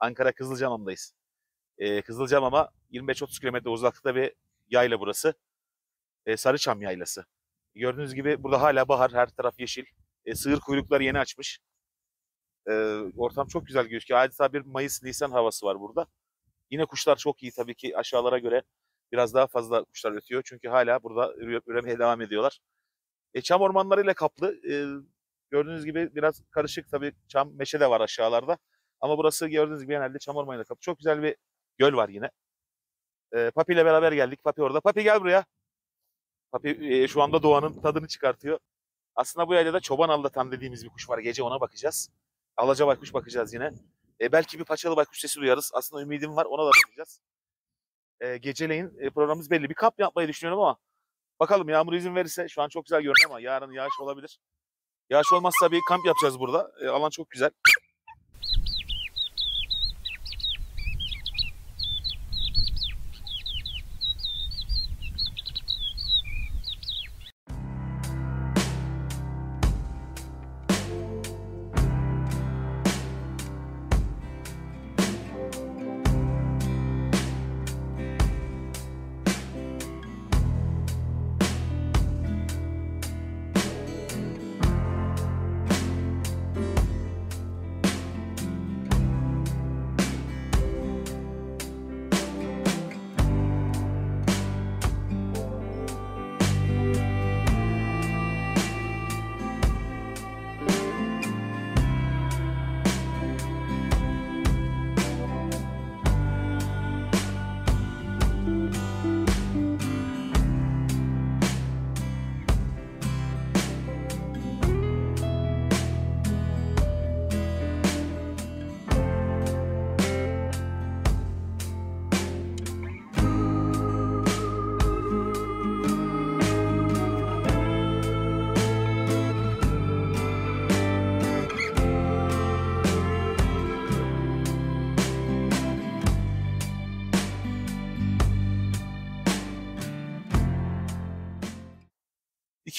Ankara Kızılcahamam'dayız. Kızılcahamam'a 25-30 km uzaklıkta bir yayla burası. Sarıçam yaylası. Gördüğünüz gibi burada hala bahar, her taraf yeşil. Sığır kuyrukları yeni açmış. Ortam çok güzel gözüküyor. Adeta bir Mayıs-Nisan havası var burada. Yine kuşlar çok iyi tabii ki, aşağılara göre biraz daha fazla kuşlar ötüyor. Çünkü hala burada üremeye devam ediyorlar. Çam ormanlarıyla kaplı. Gördüğünüz gibi biraz karışık tabii, çam, meşe de var aşağılarda. Ama burası gördüğünüz gibi genelde çam ormanıyla kaplı. Çok güzel bir göl var yine. Papi ile beraber geldik. Papi orada. Papi gel buraya. Papi şu anda doğanın tadını çıkartıyor. Aslında bu yaylada çobanaldatan dediğimiz bir kuş var. Gece ona bakacağız. Alaca baykuş bakacağız yine. Belki bir paçalı baykuş sesi duyarız. Aslında ümidim var, ona da bakacağız. Geceleyin programımız belli. Bir kamp yapmayı düşünüyorum ama bakalım, yağmur izin verirse. Şu an çok güzel görünüyor ama yarın yağış olabilir. Yağış olmazsa bir kamp yapacağız burada. Alan çok güzel.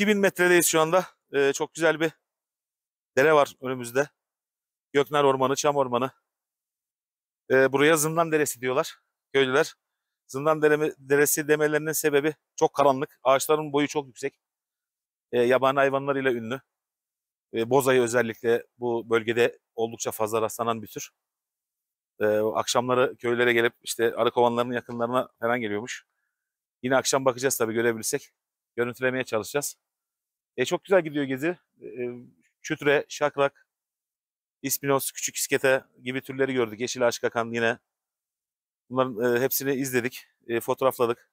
...2000 metredeyiz şu anda. Çok güzel bir dere var önümüzde. Göknar Ormanı, Çam Ormanı. Buraya Zindan Deresi diyorlar köylüler. Zindan Deresi demelerinin sebebi çok karanlık. Ağaçların boyu çok yüksek. Yabani hayvanlarıyla ünlü. Bozayı özellikle bu bölgede oldukça fazla rastlanan bir tür. Akşamları köylere gelip işte arı kovanlarının yakınlarına falan geliyormuş. Yine akşam bakacağız tabii, görebilirsek. Görüntülemeye çalışacağız. Çok güzel gidiyor gezi. Çütre, şakrak, İspinos, küçük iskete gibi türleri gördük. Yeşil aşık akan yine. Bunların hepsini izledik, fotoğrafladık.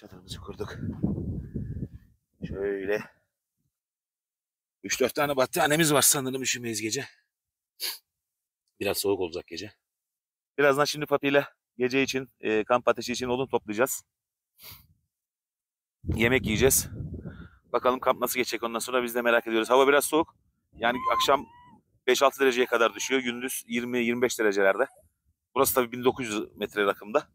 Çadırımızı kurduk. Şöyle 3-4 tane battaniyemiz var, sanırım üşümeyiz gece. Biraz soğuk olacak gece. Birazdan şimdi Papi'yle gece için, kamp ateşi için odun toplayacağız. Yemek yiyeceğiz. Bakalım kamp nasıl geçecek, ondan sonra biz de merak ediyoruz. Hava biraz soğuk. Yani akşam 5-6 dereceye kadar düşüyor. Gündüz 20-25 derecelerde. Burası tabii 1900 metre rakımda.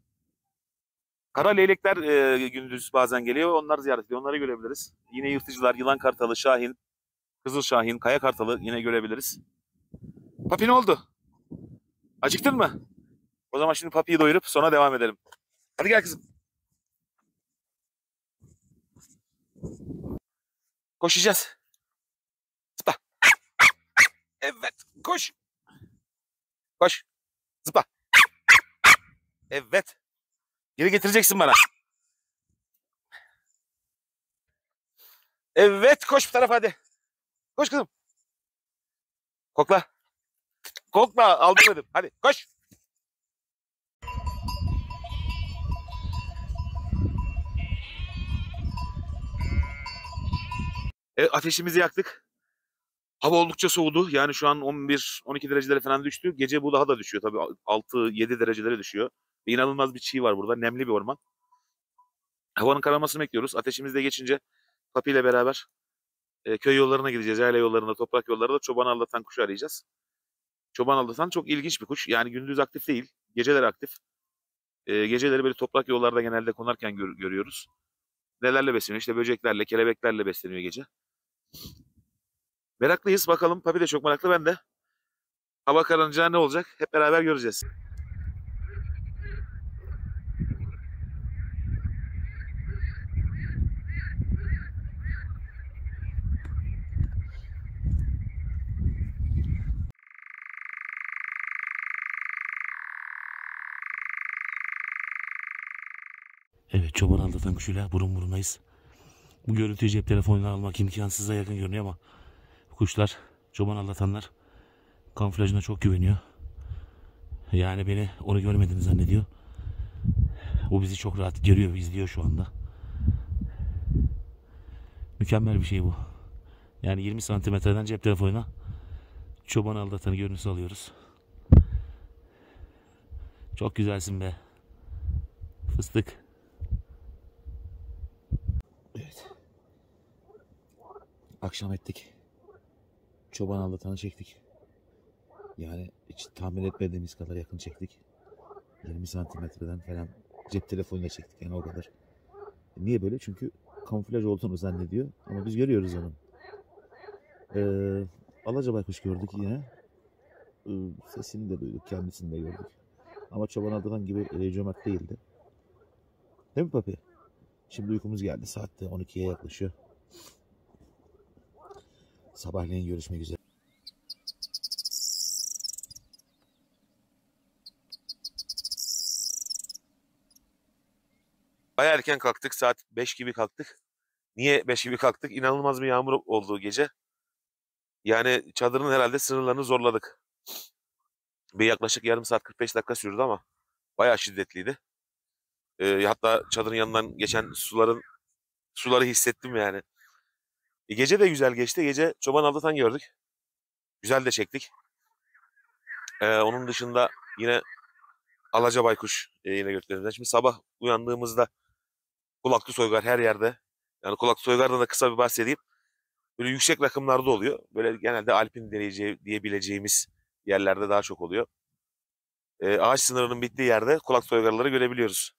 Kara leylekler gündüz bazen geliyor. Onlar ziyaret ediyor. Onları görebiliriz. Yine yırtıcılar, yılan kartalı, şahin, kızıl şahin, kaya kartalı yine görebiliriz. Papi ne oldu? Acıktın mı? O zaman şimdi Papi'yi doyurup sonra devam edelim. Hadi gel kızım. Koşacağız. Zıpla. Evet, koş. Koş. Zıpla. Evet. Geri getireceksin bana. Evet, koş bu tarafa hadi. Koş kızım. Kokla. Kokla, aldırmadım. Hadi koş. Evet, ateşimizi yaktık. Hava oldukça soğudu. Yani şu an 11-12 derecelere falan düştü. Gece bu daha da düşüyor tabii. 6-7 derecelere düşüyor. Ve inanılmaz bir çiğ var burada. Nemli bir orman. Havanın kararmasını bekliyoruz. Ateşimiz de geçince Papi ile beraber köy yollarına gideceğiz. Yayla yollarında, toprak yollarında çobanaldatan kuşu arayacağız. Çobanaldatan çok ilginç bir kuş. Yani gündüz aktif değil. Geceleri aktif. Geceleri böyle toprak yollarda genelde konarken görüyoruz. Nelerle besleniyor? İşte böceklerle, kelebeklerle besleniyor gece. Meraklıyız. Bakalım Papi de çok meraklı, ben de. Hava kararınca ne olacak? Hep beraber göreceğiz. Evet, çoban aldatan kuşuyla burun burunayız. Bu görüntüyü cep telefonundan almak imkansıza yakın görünüyor ama kuşlar, çoban aldatanlar kamuflajına çok güveniyor. Yani beni onu görmediğini zannediyor. O bizi çok rahat görüyor, izliyor şu anda. Mükemmel bir şey bu. Yani 20 santimetreden cep telefonuna çoban aldatanı görüntüsü alıyoruz. Çok güzelsin be. Fıstık. Evet. Akşam ettik. Çoban aldatanı çektik. Yani hiç tahmin etmediğimiz kadar yakın çektik. 20 santimetreden falan cep telefonuyla çektik, yani o kadar. Niye böyle? Çünkü kamuflaj olduğunu zannediyor ama biz görüyoruz onu. Alaca baykuş gördük yine. Sesini de duyduk, kendisini de gördük. Ama çoban aldatan gibi cömert değildi. Değil mi Papi? Şimdi uykumuz geldi. Saat de 12'ye yaklaşıyor. Sabahleyin görüşmek üzere. Bayağı erken kalktık. Saat 5 gibi kalktık. Niye 5 gibi kalktık? İnanılmaz bir yağmur oldu gece. Yani çadırın herhalde sınırlarını zorladık. Bir yaklaşık yarım saat 45 dakika sürdü ama bayağı şiddetliydi. Hatta çadırın yanından geçen suları hissettim yani. Gece de güzel geçti. Gece çoban aldatan gördük. Güzel de çektik. Onun dışında yine alaca baykuş yine göklerimizden. Şimdi sabah uyandığımızda kulaklı toygar her yerde. Yani kulaklı toygardan da kısa bir bahsedeyim. Böyle yüksek rakımlarda oluyor. Böyle genelde alpin diyebileceğimiz yerlerde daha çok oluyor. Ağaç sınırının bittiği yerde kulaklı toygarları görebiliyoruz.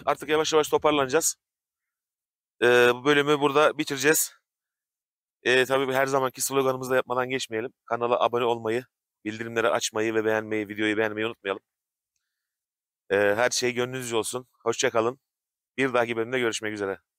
aldık. Artık yavaş yavaş toparlanacağız. Bu bölümü burada bitireceğiz. Tabii her zamanki sloganımızı da yapmadan geçmeyelim. Kanala abone olmayı, bildirimleri açmayı ve beğenmeyi, videoyu beğenmeyi unutmayalım. Her şey gönlünüzce olsun. Hoşça kalın. Bir dahaki bölümde görüşmek üzere.